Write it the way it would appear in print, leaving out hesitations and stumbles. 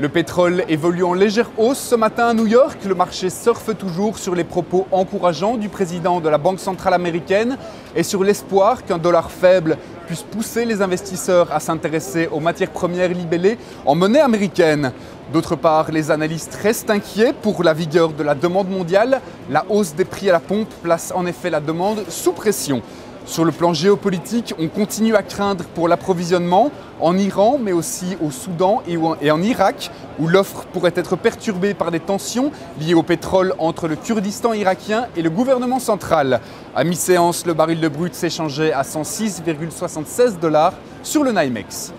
Le pétrole évolue en légère hausse ce matin à New York. Le marché surfe toujours sur les propos encourageants du président de la Banque centrale américaine et sur l'espoir qu'un dollar faible puisse pousser les investisseurs à s'intéresser aux matières premières libellées en monnaie américaine. D'autre part, les analystes restent inquiets pour la vigueur de la demande mondiale. La hausse des prix à la pompe place en effet la demande sous pression. Sur le plan géopolitique, on continue à craindre pour l'approvisionnement en Iran, mais aussi au Soudan et en Irak, où l'offre pourrait être perturbée par des tensions liées au pétrole entre le Kurdistan irakien et le gouvernement central. À mi-séance, le baril de brut s'échangeait à 106,76 $ sur le NYMEX.